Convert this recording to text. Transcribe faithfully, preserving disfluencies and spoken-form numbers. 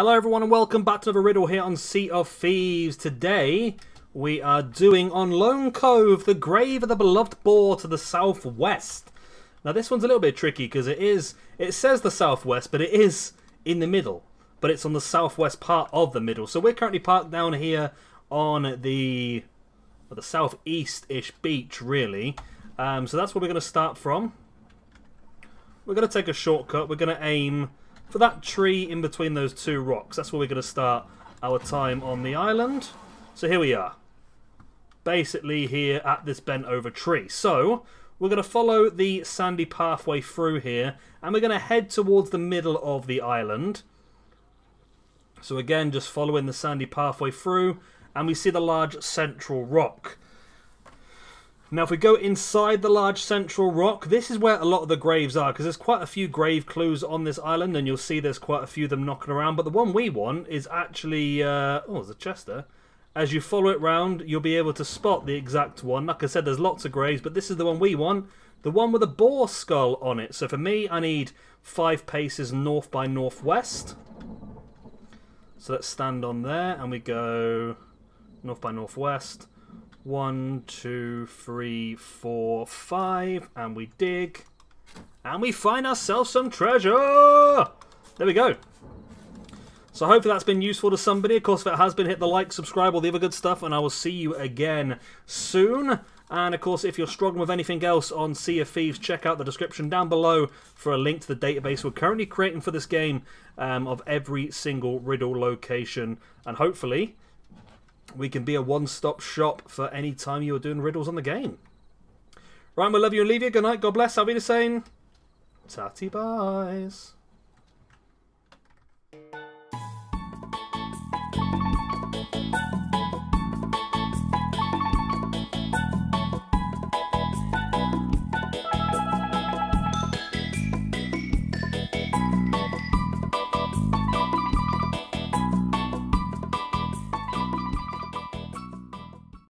Hello everyone and welcome back to the riddle here on Sea of Thieves. Today we are doing On Lone Cove, the grave of the beloved boar to the southwest. Now this one's a little bit tricky because it is, it says the southwest, but it is in the middle. But it's on the southwest part of the middle. So we're currently parked down here on the, well, the southeast-ish beach really. Um, so that's where we're going to start from. We're going to take a shortcut. We're going to aim for that tree in between those two rocks. That's where we're going to start our time on the island. So here we are, basically here at this bent over tree. So we're going to follow the sandy pathway through here, and we're going to head towards the middle of the island. So again, just following the sandy pathway through, and we see the large central rock. Now if we go inside the large central rock, this is where a lot of the graves are, because there's quite a few grave clues on this island, and you'll see there's quite a few of them knocking around, but the one we want is actually, uh, oh, there's a chest there. As you follow it round, you'll be able to spot the exact one. Like I said, there's lots of graves, but this is the one we want, the one with a boar skull on it. So for me, I need five paces north by northwest. So let's stand on there, and we go north by northwest. One, two, three, four, five, and we dig, and we find ourselves some treasure! There we go. So hopefully that's been useful to somebody. Of course, if it has been, hit the like, subscribe, all the other good stuff, and I will see you again soon. And of course, if you're struggling with anything else on Sea of Thieves, check out the description down below for a link to the database we're currently creating for this game um, of every single riddle location, and hopefully we can be a one-stop shop for any time you're doing riddles on the game. Right, we love you and leave you. Good night, God bless, I'll be the same. Tatty-byes.